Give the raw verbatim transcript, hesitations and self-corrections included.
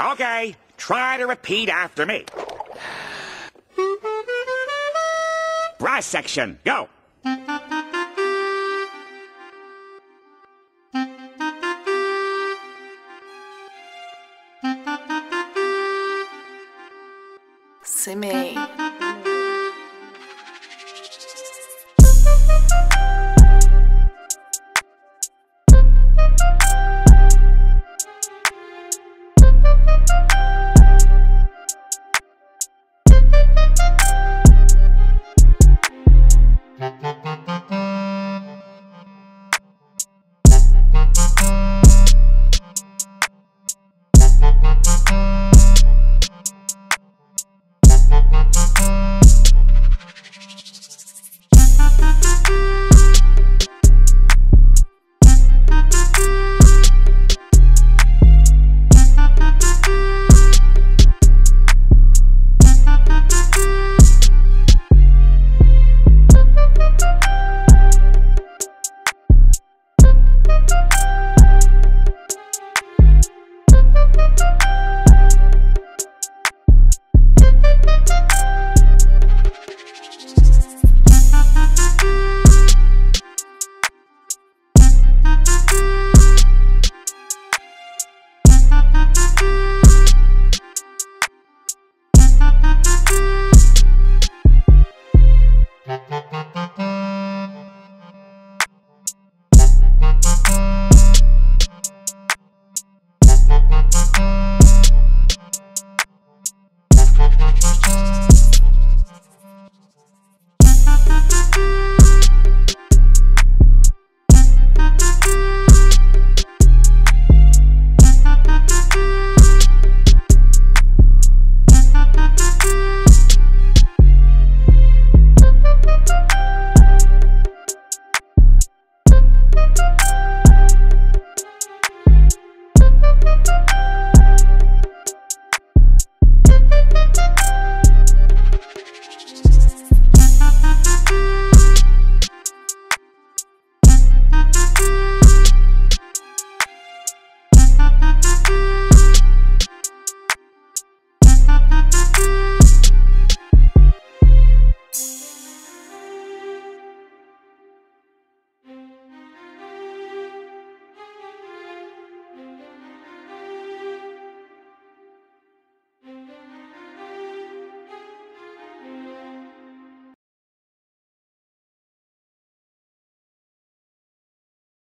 Okay, try to repeat after me. Brass section, go. Simmy. Bye.